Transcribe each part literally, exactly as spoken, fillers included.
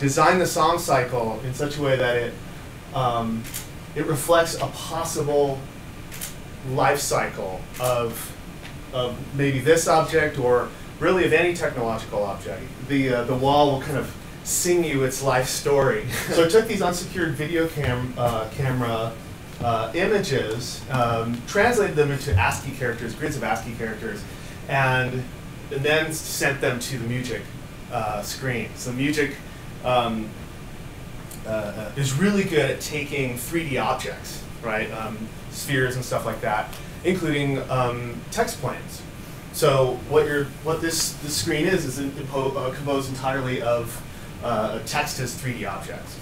design the song cycle in such a way that it um, it reflects a possible life cycle of of maybe this object, or really of any technological object. The uh, the wall will kind of sing you its life story. So I took these unsecured video cam uh, camera uh, images, um, translated them into ASCII characters, grids of ASCII characters, and and then sent them to the music uh, screen. So music um, uh, is really good at taking three D objects, right, um, spheres and stuff like that, including um, text planes. So what you're, what this this screen is is in, uh, composed entirely of uh, text as three D objects.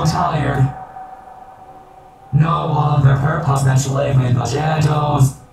Tired, no other purpose than to live in the shadows.